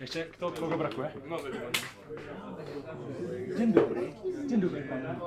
Jeszcze kto, kogo brakuje? Dzień dobry panu.